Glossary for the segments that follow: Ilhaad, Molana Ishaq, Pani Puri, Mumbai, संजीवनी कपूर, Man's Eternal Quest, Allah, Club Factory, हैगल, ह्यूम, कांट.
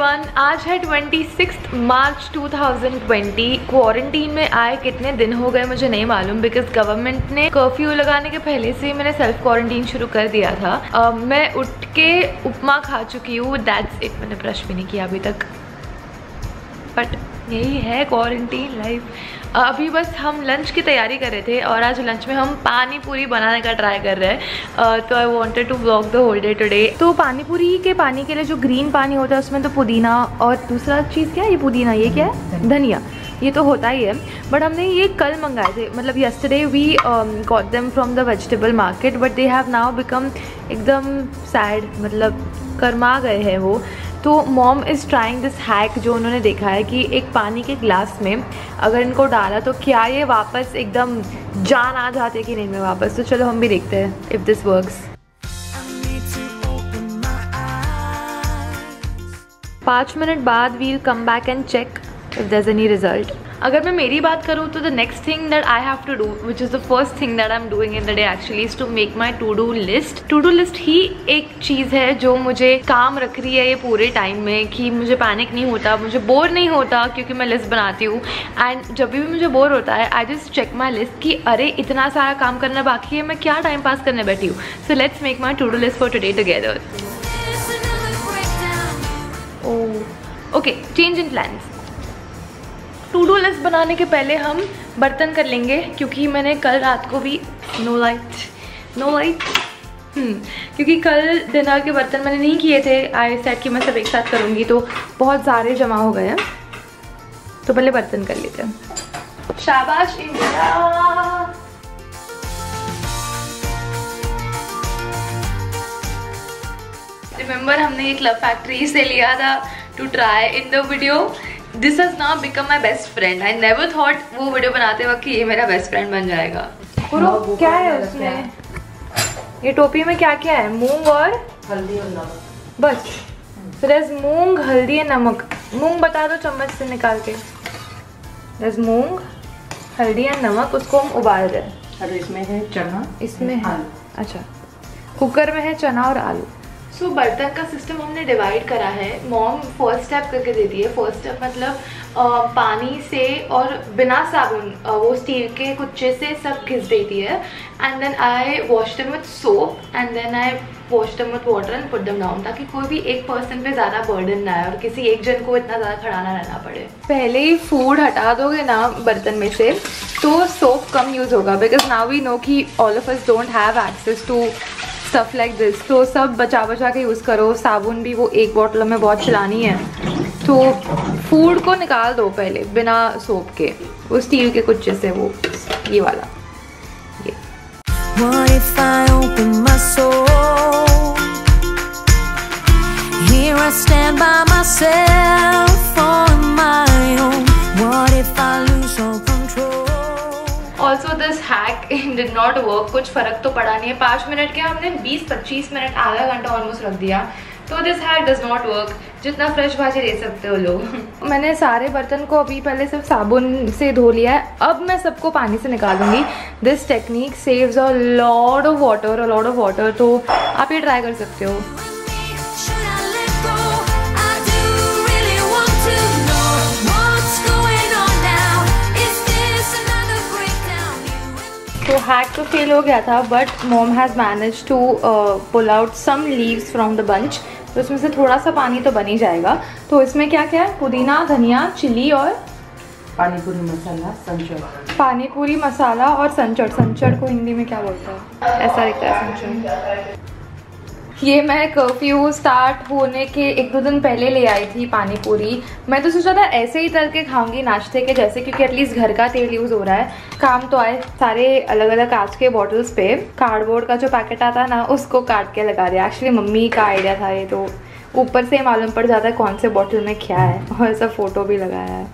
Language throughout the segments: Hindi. एवरीवन, आज है 26 मार्च 2020। क्वारंटीन में आए कितने दिन हो गए मुझे नहीं मालूम, बिकॉज गवर्नमेंट ने कर्फ्यू लगाने के पहले से ही मैंने सेल्फ क्वारंटीन शुरू कर दिया था। मैं उठ के उपमा खा चुकी हूँ, दैट्स इट। मैंने ब्रश भी नहीं किया अभी तक, बट यही है क्वारंटीन लाइफ। अभी बस हम लंच की तैयारी कर रहे थे और आज लंच में हम पानी पूरी बनाने का ट्राई कर रहे हैं। तो I wanted to vlog the whole day today. तो पानी पूरी के पानी के लिए जो ग्रीन पानी होता है उसमें तो पुदीना और दूसरा चीज़ क्या है, ये पुदीना, ये क्या है, धनिया, ये तो होता ही है। बट हमने ये कल मंगाए थे, मतलब yesterday we got them from the vegetable market, but they have now become एकदम सैड, मतलब कर्मा गए हैं वो। तो mom is trying this hack जो उन्होंने देखा है कि एक पानी के ग्लास में अगर इनको डाला तो क्या ये वापस एकदम जान आ जाते कि नहीं में वापस। तो चलो हम भी देखते हैं इफ़ दिस वर्क्स। 5 मिनट बाद we'll come back and check if there any result. अगर मैं मेरी बात करूँ तो the next thing that I have to do, which is the first thing that I am doing in the day actually, is to make my to do list. To do list ही एक चीज़ है जो मुझे काम रख रही है ये पूरे टाइम में, कि मुझे पैनिक नहीं होता, मुझे बोर नहीं होता, क्योंकि मैं लिस्ट बनाती हूँ। एंड जब भी मुझे बोर होता है I just check my list कि अरे इतना सारा काम करना बाकी है, मैं क्या टाइम पास करने बैठी हूँ। So let's make my to do list for today together. Okay, change in plans. To do list बनाने के पहले हम बर्तन कर लेंगे, क्योंकि मैंने कल रात को भी नो लाइट क्योंकि कल डिनर के बर्तन मैंने नहीं किए थे। आई सेड कि मैं सब एक साथ करूँगी, तो बहुत सारे जमा हो गए हैं, तो पहले बर्तन कर लेते हैं। शाबाश इंडिया। रिमेंबर हमने ये क्लब फैक्ट्री से लिया था to try in the video. This has now become my best friend. I never thought वो वीडियो बनाते वक्त ये मेरा बेस्ट फ्रेंड बन जाएगा। क्या है उसमें, ये टोपी में क्या क्या है? मूंग और हल्दी और नमक, बस। फिर इज मूंग, हल्दी एंड नमक। मूंग बता दो चम्मच से निकाल के। इज मूंग, हल्दी एंड नमक, उसको हम उबाल रहे हैं। और इसमें है चना, इसमें है आलू। अच्छा, कुकर में है चना और आलू। सो बर्तन का सिस्टम हमने डिवाइड करा है। मॉम फर्स्ट स्टेप करके देती है। फर्स्ट स्टेप मतलब पानी से और बिना साबुन वो स्टील के कुच्चे से सब घिस देती है। And then I wash them with soap and then I wash them with water and put them down, ताकि कोई भी एक पर्सन पे ज़्यादा बर्डन ना आए और किसी एक जन को इतना ज़्यादा खड़ा ना रहना पड़े। पहले ही फूड हटा दोगे ना बर्तन में से तो सोप कम यूज़ होगा, बिकॉज नाउ वी नो कि all of us don't have access to stuff like this. तो सब बचा के यूज़ करो। साबुन भी वो एक बॉटल में बहुत चलानी है, तो फूड को निकाल दो पहले बिना सोप के, वो स्टील के कुछ जैसे वो ये वाला ये। Also this hack did not work, कुछ फ़र्क तो पड़ा नहीं है। 5 मिनट के हमने 20-25 मिनट, आधा घंटा ऑलमोस्ट रख दिया। तो this hack does not work. जितना फ्रेश भाजी ले सकते हो लोग। मैंने सारे बर्तन को अभी पहले सिर्फ साबुन से धो लिया है, अब मैं सबको पानी से निकालूंगी। This technique saves a lot of water, तो आप ये ट्राई कर सकते हो। तो हैक तो फेल हो गया था, but mom has manage to pull out some leaves from the bunch. तो उसमें से थोड़ा सा पानी तो बन ही जाएगा। तो इसमें क्या क्या है? पुदीना, धनिया, चिली और पानीपुरी मसाला, संचड़। पानीपुरी मसाला और संचड़। संचड़ को हिंदी में क्या बोलता है? ऐसा दिखता है संचड़। ये मैं कर्फ्यू स्टार्ट होने के 1-2 दिन पहले ले आई थी पानीपुरी। मैं तो सोचा था ऐसे ही तल के खाऊंगी नाश्ते के जैसे, क्योंकि एटलीस्ट घर का तेल यूज़ हो रहा है। काम तो आए। सारे अलग अलग कांच के बॉटल्स पे कार्डबोर्ड का जो पैकेट आता है ना, उसको काट के लगा दिया। एक्चुअली मम्मी का आइडिया था ये, तो ऊपर से मालूम पड़ जाता है कौन से बॉटल में क्या है, और सब फोटो भी लगाया है।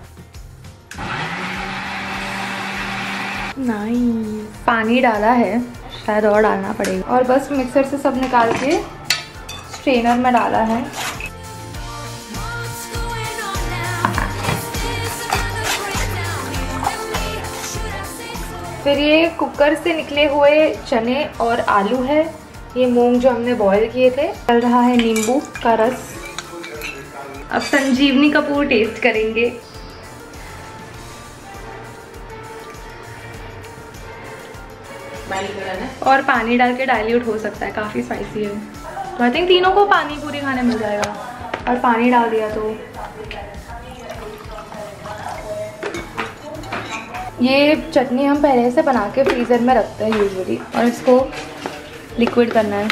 नहीं, पानी डाला है, शायद और डालना पड़ेगा। और बस मिक्सर से सब निकाल के स्ट्रेनर में डाला है। फिर ये कुकर से निकले हुए चने और आलू है। ये मूंग जो हमने बॉईल किए थे। डाल रहा है नींबू का रस। अब संजीवनी कपूर टेस्ट करेंगे। और पानी डाल के डाइल्यूट हो सकता है, काफ़ी स्पाइसी है। तो आई थिंक तीनों को पानी पूरी खाने मिल जाएगा। और पानी डाल दिया तो ये चटनी हम पहले से बना के फ्रीज़र में रखते हैं यूजुअली, और इसको लिक्विड करना है।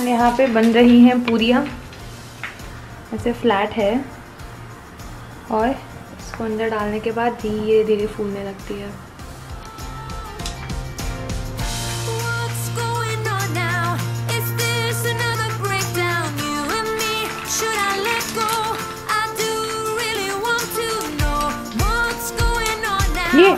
और यहाँ पे बन रही हैं पूरियाँ, ऐसे फ्लैट है और इसको अंदर डालने के बाद धीरे धीरे फूलने लगती है। ये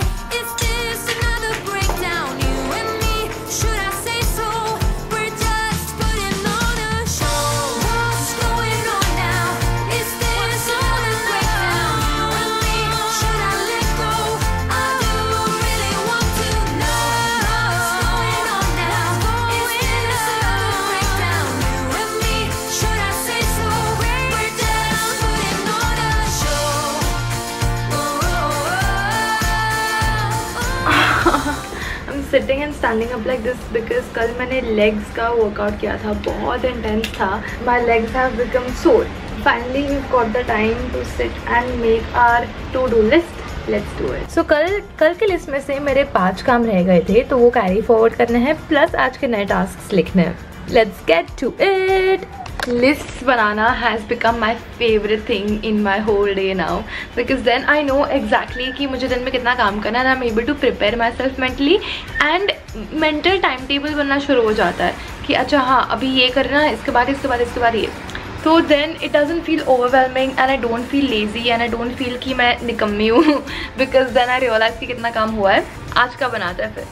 sitting and standing up like this because कल मैंने लेग्स का वर्कआउट किया था, बहुत इंटेंस था। My legs have become sore. Finally we got the time to sit and make our to do list, let's do it. So कल के लिस्ट में से मेरे 5 काम रह गए थे, तो वो कैरी फॉरवर्ड करने हैं, प्लस आज के नए टास्क लिखने हैं। Let's get to it. Lists banana has become my favorite thing in my whole day now because then I know exactly कि मुझे दिन में कितना काम करना है, and I'm able to prepare myself mentally and mental time table बनना शुरू हो जाता है कि अच्छा हाँ अभी ये करना है, इसके बाद ये। तो then it doesn't feel overwhelming and I don't feel lazy and I don't feel कि मैं निकम्मी हूँ बिकॉज देन आई रियलाइज कि कितना काम हुआ है। आज का बनाता है फिर।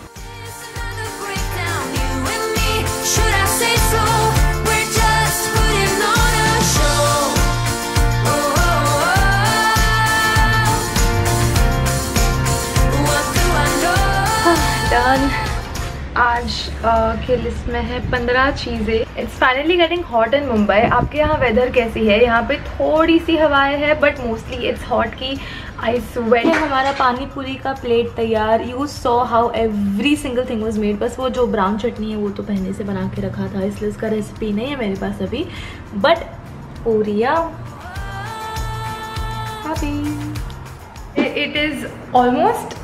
आज के लिस्ट में है 15 चीज़ें। It's finally getting hot in Mumbai. आपके यहाँ वेदर कैसी है? यहाँ पे थोड़ी सी हवाएं है बट मोस्टली इट्स हॉट की आई स्वेट। हमारा पानी पूरी का प्लेट तैयार। You saw how every single thing was made. बस वो जो ब्राउन चटनी है वो तो पहले से बना के रखा था, इसलिए उसका रेसिपी नहीं है मेरे पास अभी, बट पूरिया इट इज़ ऑलमोस्ट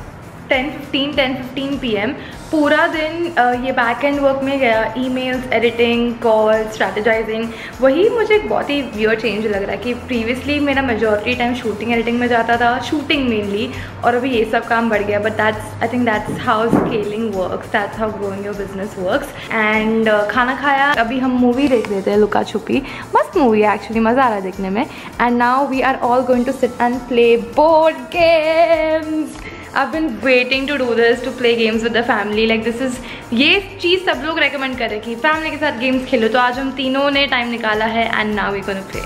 10:15 PM। पूरा दिन ये बैक एंड वर्क में गया, ईमेल्स, एडिटिंग, कॉल, स्ट्रैटेजाइजिंग। वही मुझे एक बहुत ही वियर चेंज लग रहा है कि प्रीवियसली मेरा मेजॉरिटी टाइम शूटिंग एडिटिंग में जाता था, शूटिंग मेनली, और अभी ये सब काम बढ़ गया। But that's I think that's how scaling works, that's how growing your business works. And खाना खाया, अभी हम मूवी देख रहे थे लुका छुपी। मस्त मूवी है एक्चुअली, मज़ा आ रहा है देखने में। And now we are all going to sit and play board games. I've been waiting to do this, to play games with the family. Like this is ये चीज़ सब लोग recommend कर रहे कि family के साथ games खेलो, तो आज हम तीनों ने time निकाला है and now we're gonna play.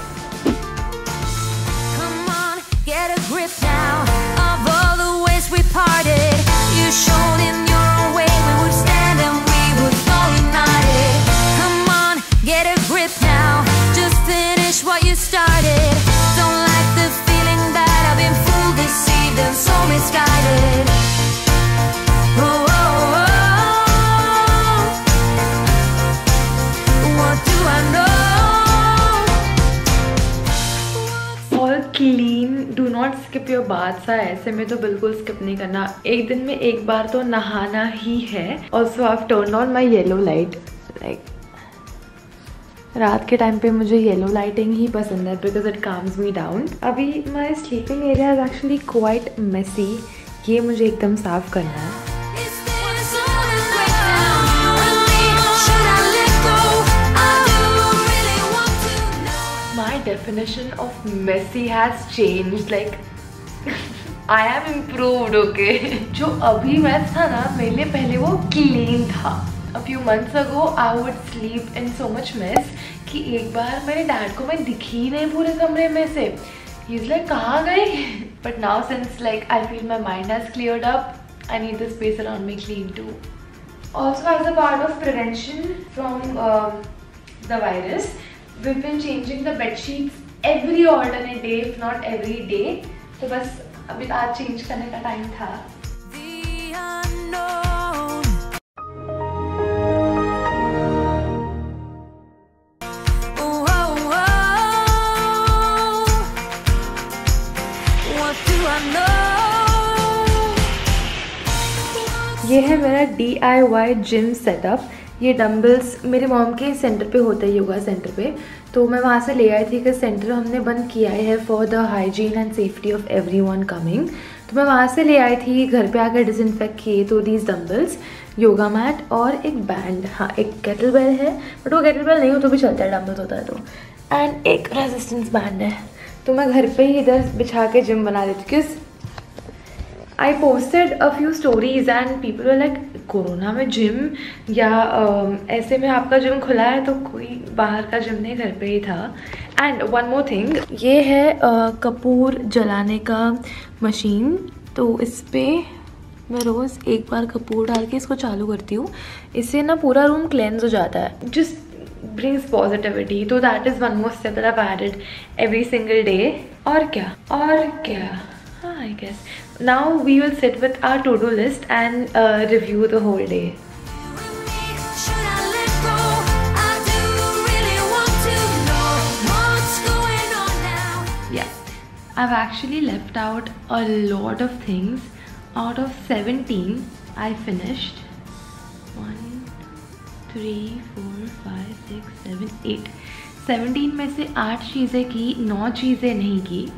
Come on, get a grip now of all the ways we parted. You showed in your way we would stand and we would fall united. Come on, get a grip now. Just finish what you started. Don't like the feeling that I've been fooled, deceived and so misguided. Clean, do not skip your bath. सा ऐसे में तो बिल्कुल स्किप नहीं करना, एक दिन में एक बार तो नहाना ही है। Also I have turn on my yellow light. Like रात के टाइम पे मुझे येलो लाइटिंग ही पसंद है because it calms me down. अभी my sleeping area is actually quite messy, ये मुझे एकदम साफ करना है। Definition of messy has changed. Like I am improved, okay? जो अभी mess था ना, मेरे लिए पहले वो clean था। A few months ago I would sleep in so much mess कि एक बार मेरे dad को मैं दिखी नहीं पूरे कमरे में से। He's like कहाँ गए? But now since like I feel my mind has cleared up, I need the space around me clean too. Also as a part of prevention from the virus. We've been changing the bed sheets every alternate day, if not every day. So बस अभी आज change करने का time था. ये है मेरा DIY जिम सेटअप. ये डम्बल्स मेरे मॉम के सेंटर पे होता है, योगा सेंटर पे, तो मैं वहाँ से ले आई थी कि सेंटर हमने बंद किया है for the hygiene and safety of everyone coming. तो मैं वहाँ से ले आई थी, घर पे आकर डिसइनफेक्ट किए. तो दीज डम्बल्स, योगा मैट और एक बैंड, हाँ एक केटल बेल है, बट वो केटल बेल नहीं हो तो भी चलता है, डम्बल्स होता है तो, एंड एक रेजिस्टेंस बैंड है. तो मैं घर पे ही इधर बिछा के जिम बना लेती क्योंकि I posted a few stories and people were like, corona में जिम या ऐसे में आपका जिम खुला है, तो कोई बाहर का जिम नहीं, घर पे ही था. And one more thing, ये है कपूर जलाने का मशीन. तो इस पर मैं रोज़ एक बार कपूर डाल के इसको चालू करती हूँ. इससे ना पूरा रूम क्लेंस हो जाता है, just brings positivity. So that is one more step that I've added every single day. Aur kya? I guess. Now we will sit with our to-do list and review the whole day. Yeah. I've actually left out a lot of things. Out of 17, I finished 1, 3, 4, 5, 6, 7, 8. 17 में से 8 चीज़ें की, 9 चीज़ें नहीं की.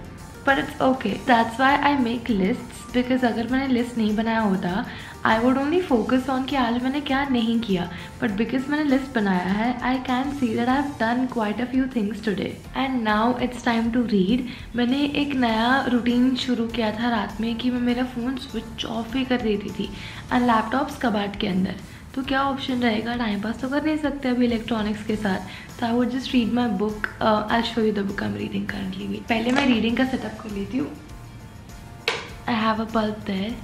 But it's okay. That's why I make lists, because अगर मैंने list नहीं बनाया होता, I would only focus on कि आज मैंने क्या नहीं किया. But because मैंने list बनाया है, I can see that I've done quite a few things today. And now it's time to read. मैंने एक नया routine शुरू किया था रात में कि मैं मेरा फ़ोन switch off ही कर देती थी और लैपटॉप्स कबाट के अंदर. तो क्या ऑप्शन रहेगा, टाइम पास तो कर नहीं सकते अभी इलेक्ट्रॉनिक्स के साथ. तो I would just read my book. I show you the book I am reading currently. पहले मैं रीडिंग का सेटअप कर लेती हूँ. I have a bulb there.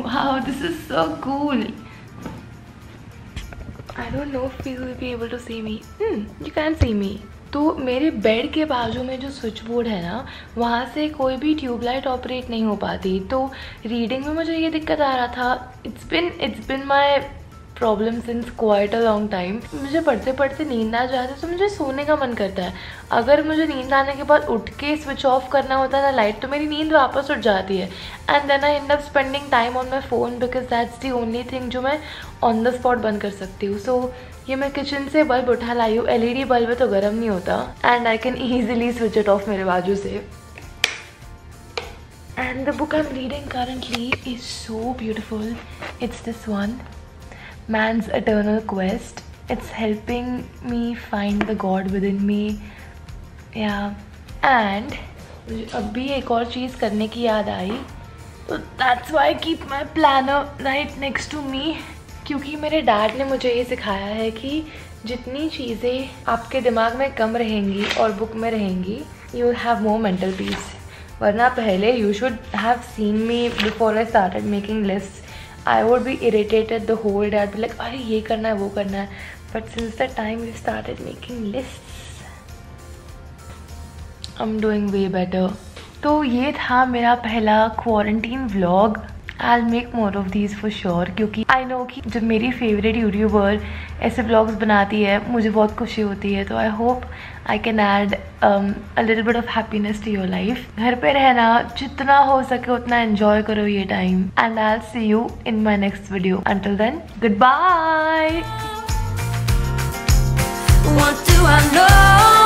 Wow, this is so cool. I don't know if you will be able to see me. You can see me. तो मेरे बेड के बाजू में जो स्विच बोर्ड है ना, वहाँ से कोई भी ट्यूबलाइट ऑपरेट नहीं हो पाती. तो रीडिंग में मुझे ये दिक्कत आ रहा था. It's been my problem since quite a long time. मुझे पढ़ते पढ़ते नींद आ जाती है, तो मुझे सोने का मन करता है. अगर मुझे नींद आने के बाद उठ के स्विच ऑफ करना होता है ना लाइट, तो मेरी नींद वापस उठ जाती है. And then I end up spending time on my phone, because that's the only thing जो मैं ऑन द स्पॉट बंद कर सकती हूँ. सो ये मैं किचन से बल्ब उठा लाई हूँ. LED बल्ब तो गर्म नहीं होता and I can easily switch it off मेरे बाजू से. And the book I am reading currently is so beautiful. It's this one, Man's Eternal Quest. It's helping me find the God within me. Yeah. And अब भी एक और चीज़ करने की याद आई. So that's why I keep my planner right next to me. क्योंकि मेरे डैड ने मुझे ये सिखाया है कि जितनी चीज़ें आपके दिमाग में कम रहेंगी और बुक में रहेंगी, you will have more mental peace. वरना पहले you should have seen me before I started making lists. I would be irritated the whole day. I'd be like, अरे ये करना है वो करना है. But since that time we started making lists, I'm doing way better. तो ये था मेरा पहला quarantine vlog. I'll make more of these for sure, क्योंकि I know कि जब मेरी फेवरेट यूट्यूबर ऐसे व्लॉग्स बनाती है मुझे बहुत खुशी होती है. तो I hope I can add a little bit of happiness to your life. घर पे रहना जितना हो सके उतना enjoy करो ये time. And I'll see you in my next video. Until then, goodbye. What do I know?